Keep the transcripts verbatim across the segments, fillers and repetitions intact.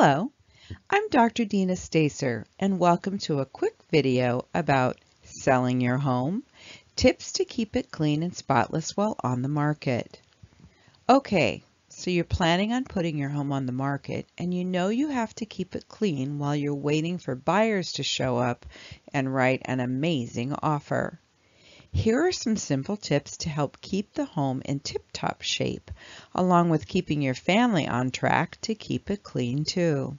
Hello, I'm Doctor Deena Stacer and welcome to a quick video about selling your home, tips to keep it clean and spotless while on the market. Okay, so you're planning on putting your home on the market and you know you have to keep it clean while you're waiting for buyers to show up and write an amazing offer. Here are some simple tips to help keep the home in tip-top shape, along with keeping your family on track to keep it clean too.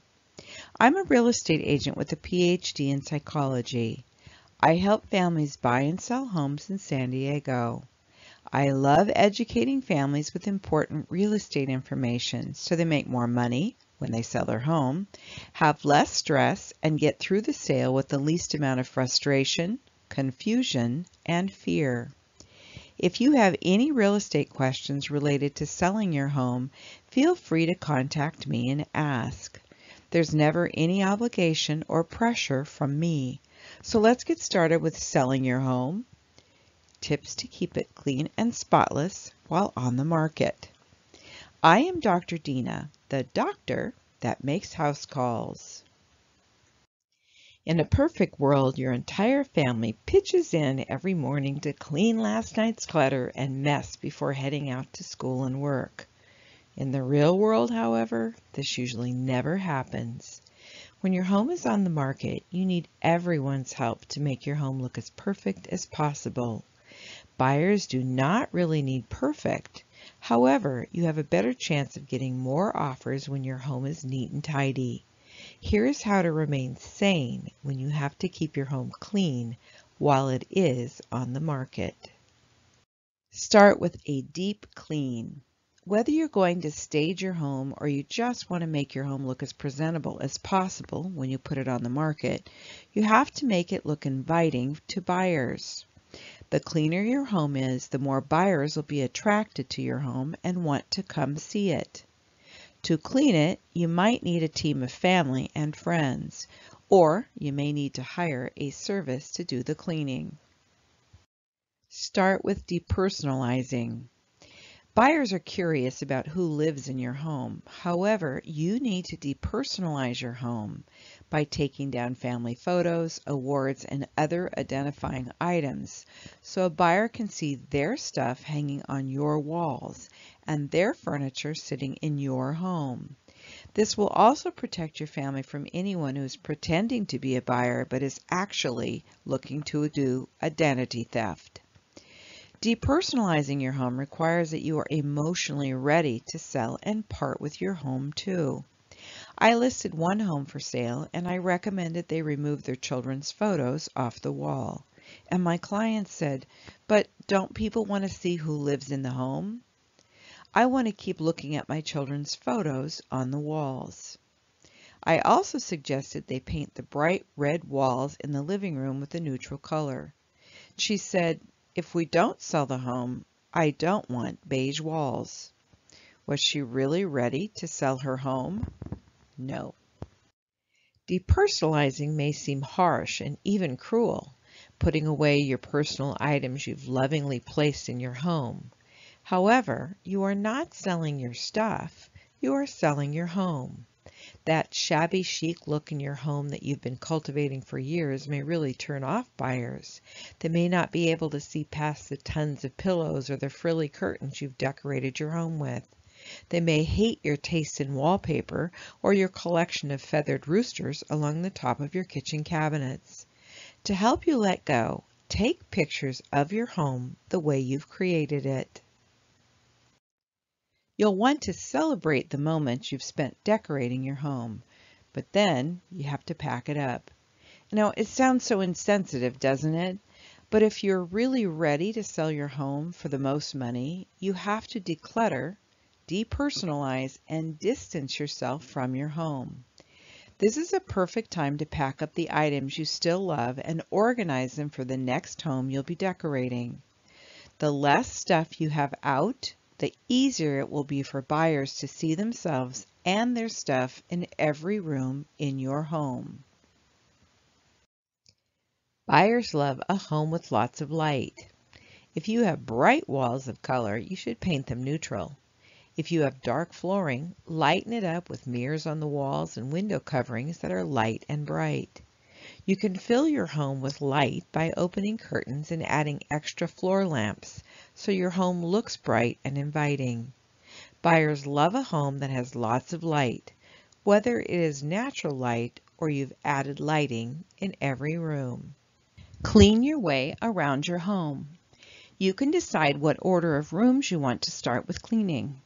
I'm a real estate agent with a P H D in psychology. I help families buy and sell homes in San Diego. I love educating families with important real estate information so they make more money when they sell their home, have less stress, and get through the sale with the least amount of frustration, confusion, and fear. If you have any real estate questions related to selling your home, feel free to contact me and ask. There's never any obligation or pressure from me. So let's get started with selling your home, tips to keep it clean and spotless while on the market. I am Doctor Deena, the doctor that makes house calls. In a perfect world, your entire family pitches in every morning to clean last night's clutter and mess before heading out to school and work. In the real world, however, this usually never happens. When your home is on the market, you need everyone's help to make your home look as perfect as possible. Buyers do not really need perfect. However, you have a better chance of getting more offers when your home is neat and tidy. Here is how to remain sane when you have to keep your home clean while it is on the market. Start with a deep clean. Whether you're going to stage your home or you just want to make your home look as presentable as possible when you put it on the market, you have to make it look inviting to buyers. The cleaner your home is, the more buyers will be attracted to your home and want to come see it. To clean it, you might need a team of family and friends, or you may need to hire a service to do the cleaning. Start with depersonalizing. Buyers are curious about who lives in your home. However, you need to depersonalize your home by taking down family photos, awards, and other identifying items, so a buyer can see their stuff hanging on your walls and their furniture sitting in your home. This will also protect your family from anyone who is pretending to be a buyer but is actually looking to do identity theft. Depersonalizing your home requires that you are emotionally ready to sell and part with your home too. I listed one home for sale and I recommended they remove their children's photos off the wall. And my client said, "But don't people want to see who lives in the home?" I want to keep looking at my children's photos on the walls. I also suggested they paint the bright red walls in the living room with a neutral color. She said, "If we don't sell the home, I don't want beige walls." Was she really ready to sell her home? No. Depersonalizing may seem harsh and even cruel, putting away your personal items you've lovingly placed in your home. However, you are not selling your stuff, you are selling your home. That shabby chic look in your home that you've been cultivating for years may really turn off buyers. They may not be able to see past the tons of pillows or the frilly curtains you've decorated your home with. They may hate your taste in wallpaper or your collection of feathered roosters along the top of your kitchen cabinets. To help you let go, take pictures of your home the way you've created it. You'll want to celebrate the moments you've spent decorating your home, but then you have to pack it up. Now, it sounds so insensitive, doesn't it? But if you're really ready to sell your home for the most money, you have to declutter, depersonalize, and distance yourself from your home. This is a perfect time to pack up the items you still love and organize them for the next home you'll be decorating. The less stuff you have out, the easier it will be for buyers to see themselves and their stuff in every room in your home. Buyers love a home with lots of light. If you have bright walls of color, you should paint them neutral. If you have dark flooring, lighten it up with mirrors on the walls and window coverings that are light and bright. You can fill your home with light by opening curtains and adding extra floor lamps so your home looks bright and inviting. Buyers love a home that has lots of light, whether it is natural light or you've added lighting in every room. Clean your way around your home. You can decide what order of rooms you want to start with cleaning.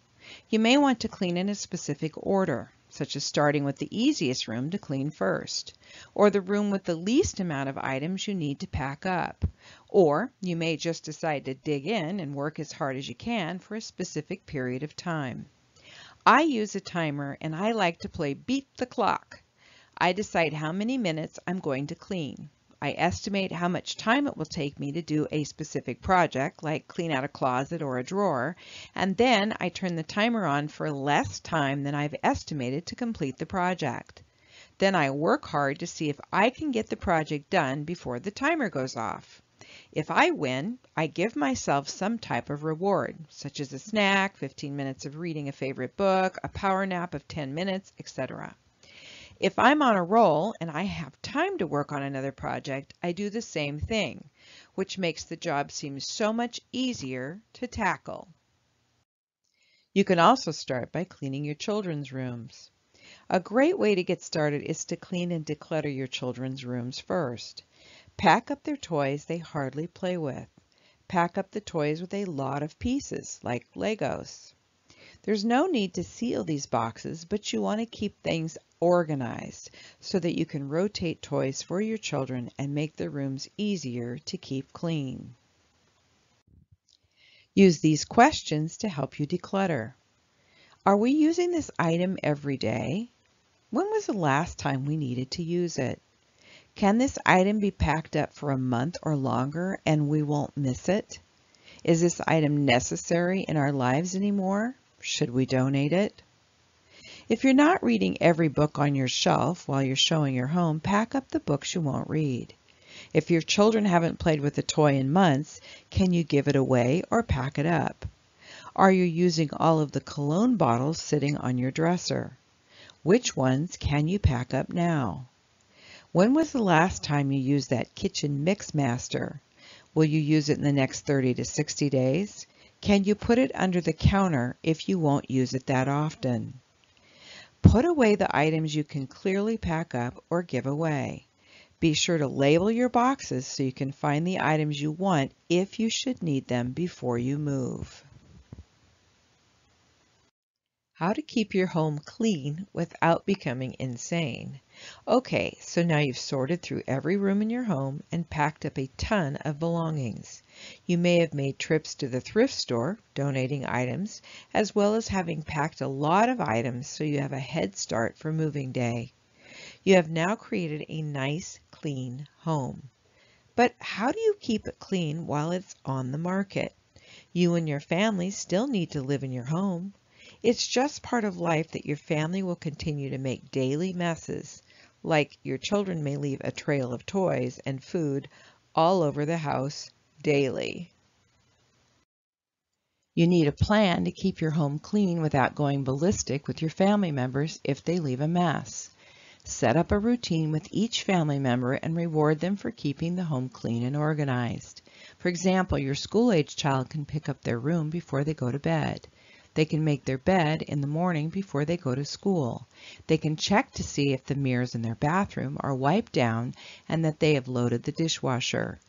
You may want to clean in a specific order, such as starting with the easiest room to clean first, or the room with the least amount of items you need to pack up. Or you may just decide to dig in and work as hard as you can for a specific period of time. I use a timer and I like to play beat the clock. I decide how many minutes I'm going to clean. I estimate how much time it will take me to do a specific project, like clean out a closet or a drawer, and then I turn the timer on for less time than I've estimated to complete the project. Then I work hard to see if I can get the project done before the timer goes off. If I win, I give myself some type of reward, such as a snack, fifteen minutes of reading a favorite book, a power nap of ten minutes, et cetera. If I'm on a roll and I have time to work on another project, I do the same thing, which makes the job seem so much easier to tackle. You can also start by cleaning your children's rooms. A great way to get started is to clean and declutter your children's rooms first. Pack up their toys they hardly play with. Pack up the toys with a lot of pieces, like Legos. There's no need to seal these boxes, but you want to keep things organized so that you can rotate toys for your children and make their rooms easier to keep clean. Use these questions to help you declutter. Are we using this item every day? When was the last time we needed to use it? Can this item be packed up for a month or longer and we won't miss it? Is this item necessary in our lives anymore? Should we donate it? If you're not reading every book on your shelf while you're showing your home, pack up the books you won't read. If your children haven't played with a toy in months, can you give it away or pack it up? Are you using all of the cologne bottles sitting on your dresser? Which ones can you pack up now? When was the last time you used that kitchen mix master? Will you use it in the next thirty to sixty days? Can you put it under the counter if you won't use it that often? Put away the items you can clearly pack up or give away. Be sure to label your boxes so you can find the items you want if you should need them before you move. How to keep your home clean without becoming insane. Okay, so now you've sorted through every room in your home and packed up a ton of belongings. You may have made trips to the thrift store, donating items, as well as having packed a lot of items so you have a head start for moving day. You have now created a nice, clean home. But how do you keep it clean while it's on the market? You and your family still need to live in your home. It's just part of life that your family will continue to make daily messes, like your children may leave a trail of toys and food all over the house daily. You need a plan to keep your home clean without going ballistic with your family members if they leave a mess. Set up a routine with each family member and reward them for keeping the home clean and organized. For example, your school-age child can pick up their room before they go to bed. They can make their bed in the morning before they go to school. They can check to see if the mirrors in their bathroom are wiped down and that they have loaded the dishwasher.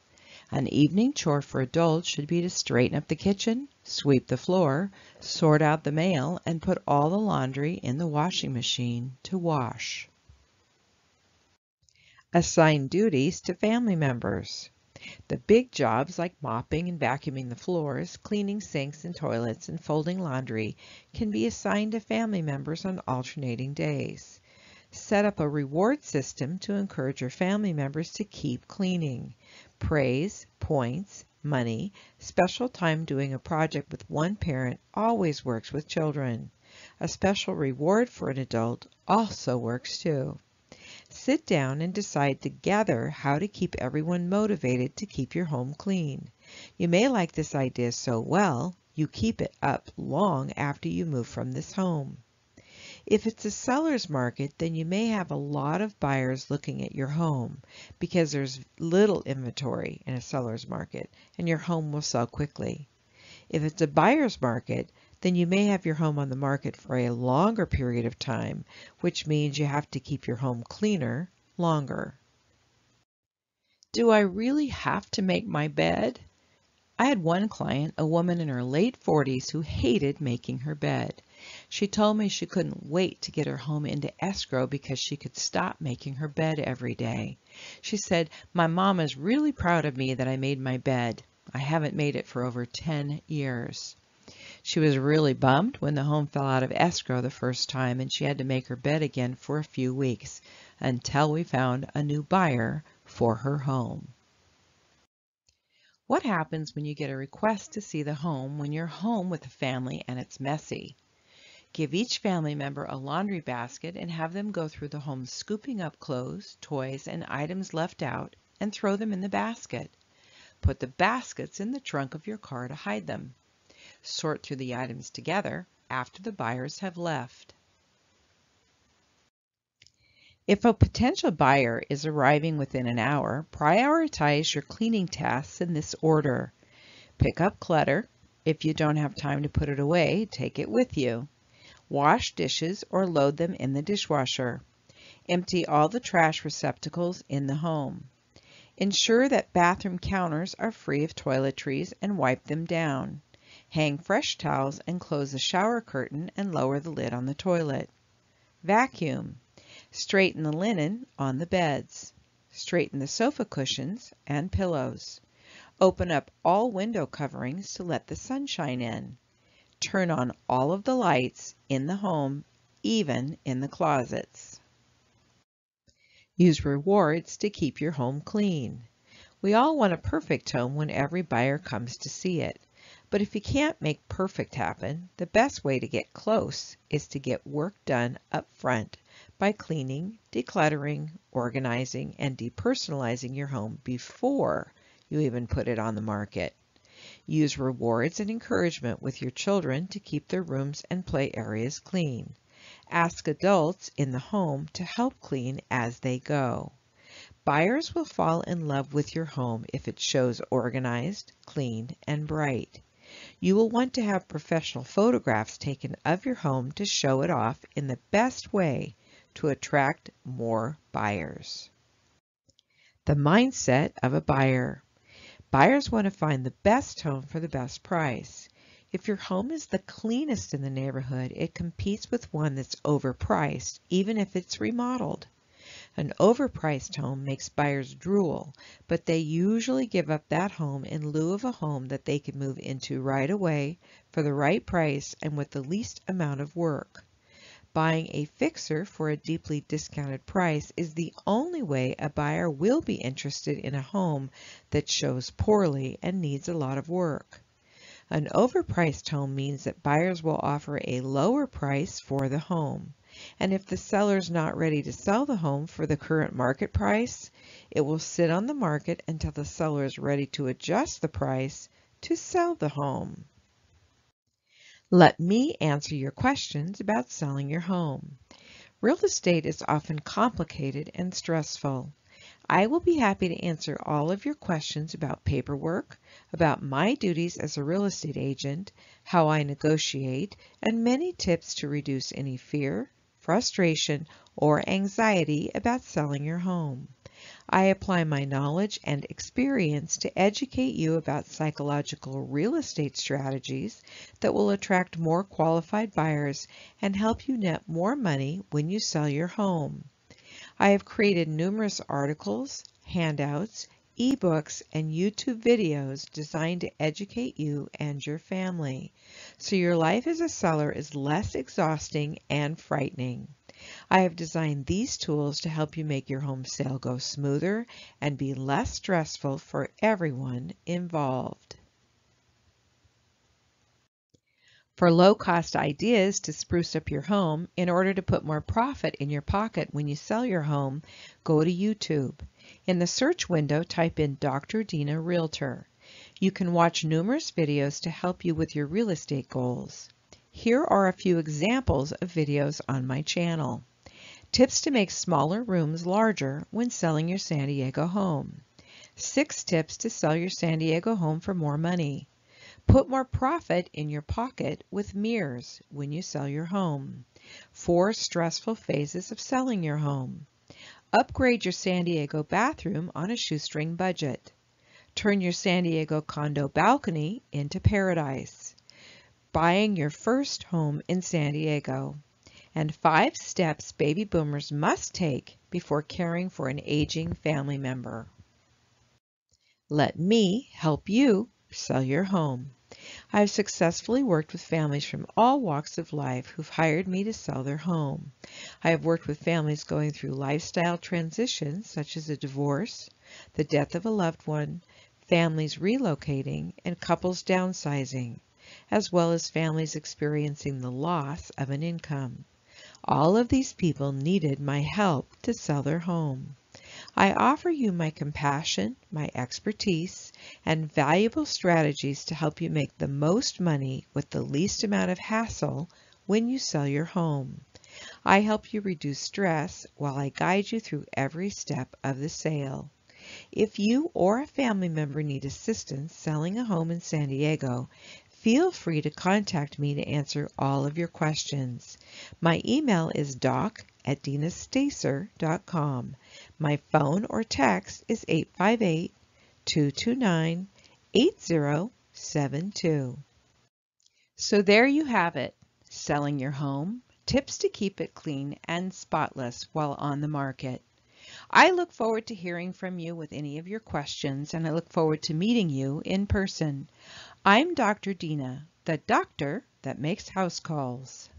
An evening chore for adults should be to straighten up the kitchen, sweep the floor, sort out the mail, and put all the laundry in the washing machine to wash. Assign duties to family members. The big jobs like mopping and vacuuming the floors, cleaning sinks and toilets, and folding laundry can be assigned to family members on alternating days. Set up a reward system to encourage your family members to keep cleaning. Praise, points, money, special time doing a project with one parent always works with children. A special reward for an adult also works too. Sit down and decide together how to keep everyone motivated to keep your home clean. You may like this idea so well, you keep it up long after you move from this home. If it's a seller's market, then you may have a lot of buyers looking at your home because there's little inventory in a seller's market and your home will sell quickly. If it's a buyer's market, then you may have your home on the market for a longer period of time, which means you have to keep your home cleaner longer. Do I really have to make my bed? I had one client, a woman in her late forties, who hated making her bed. She told me she couldn't wait to get her home into escrow because she could stop making her bed every day. She said, "My mom is really proud of me that I made my bed. I haven't made it for over ten years. She was really bummed when the home fell out of escrow the first time and she had to make her bed again for a few weeks until we found a new buyer for her home. What happens when you get a request to see the home when you're home with a family and it's messy? Give each family member a laundry basket and have them go through the home scooping up clothes, toys, and items left out and throw them in the basket. Put the baskets in the trunk of your car to hide them. Sort through the items together after the buyers have left. If a potential buyer is arriving within an hour, prioritize your cleaning tasks in this order. Pick up clutter. If you don't have time to put it away, take it with you. Wash dishes or load them in the dishwasher. Empty all the trash receptacles in the home. Ensure that bathroom counters are free of toiletries and wipe them down. Hang fresh towels and close the shower curtain and lower the lid on the toilet. Vacuum. Straighten the linen on the beds. Straighten the sofa cushions and pillows. Open up all window coverings to let the sunshine in. Turn on all of the lights in the home, even in the closets. Use rewards to keep your home clean. We all want a perfect home when every buyer comes to see it. But if you can't make perfect happen, the best way to get close is to get work done up front by cleaning, decluttering, organizing, and depersonalizing your home before you even put it on the market. Use rewards and encouragement with your children to keep their rooms and play areas clean. Ask adults in the home to help clean as they go. Buyers will fall in love with your home if it shows organized, clean, and bright. You will want to have professional photographs taken of your home to show it off in the best way to attract more buyers. The mindset of a buyer. Buyers want to find the best home for the best price. If your home is the cleanest in the neighborhood, it competes with one that's overpriced, even if it's remodeled. An overpriced home makes buyers drool, but they usually give up that home in lieu of a home that they can move into right away for the right price and with the least amount of work. Buying a fixer for a deeply discounted price is the only way a buyer will be interested in a home that shows poorly and needs a lot of work. An overpriced home means that buyers will offer a lower price for the home. And if the seller's not ready to sell the home for the current market price, it will sit on the market until the seller is ready to adjust the price to sell the home. Let me answer your questions about selling your home. Real estate is often complicated and stressful. I will be happy to answer all of your questions about paperwork, about my duties as a real estate agent, how I negotiate, and many tips to reduce any fear, frustration, or anxiety about selling your home. I apply my knowledge and experience to educate you about psychological real estate strategies that will attract more qualified buyers and help you net more money when you sell your home. I have created numerous articles, handouts, ebooks, and YouTube videos designed to educate you and your family, so your life as a seller is less exhausting and frightening. I have designed these tools to help you make your home sale go smoother and be less stressful for everyone involved. For low-cost ideas to spruce up your home in order to put more profit in your pocket when you sell your home, go to YouTube. In the search window, type in Doctor Deena Realtor. You can watch numerous videos to help you with your real estate goals. Here are a few examples of videos on my channel. Tips to make smaller rooms larger when selling your San Diego home. Six tips to sell your San Diego home for more money. Put more profit in your pocket with mirrors when you sell your home. Four stressful phases of selling your home. Upgrade your San Diego bathroom on a shoestring budget. Turn your San Diego condo balcony into paradise. Buying your first home in San Diego. And five steps baby boomers must take before caring for an aging family member. Let me help you sell your home. I've successfully worked with families from all walks of life who've hired me to sell their home. I have worked with families going through lifestyle transitions such as a divorce, the death of a loved one, families relocating, and couples downsizing, as well as families experiencing the loss of an income. All of these people needed my help to sell their home. I offer you my compassion, my expertise, and valuable strategies to help you make the most money with the least amount of hassle when you sell your home. I help you reduce stress while I guide you through every step of the sale. If you or a family member need assistance selling a home in San Diego, feel free to contact me to answer all of your questions. My email is doc at deena stacer dot com. My phone or text is eight five eight, two two nine, eight zero seven two. So there you have it, selling your home, tips to keep it clean and spotless while on the market. I look forward to hearing from you with any of your questions, and I look forward to meeting you in person. I'm Doctor Deena, the doctor that makes house calls.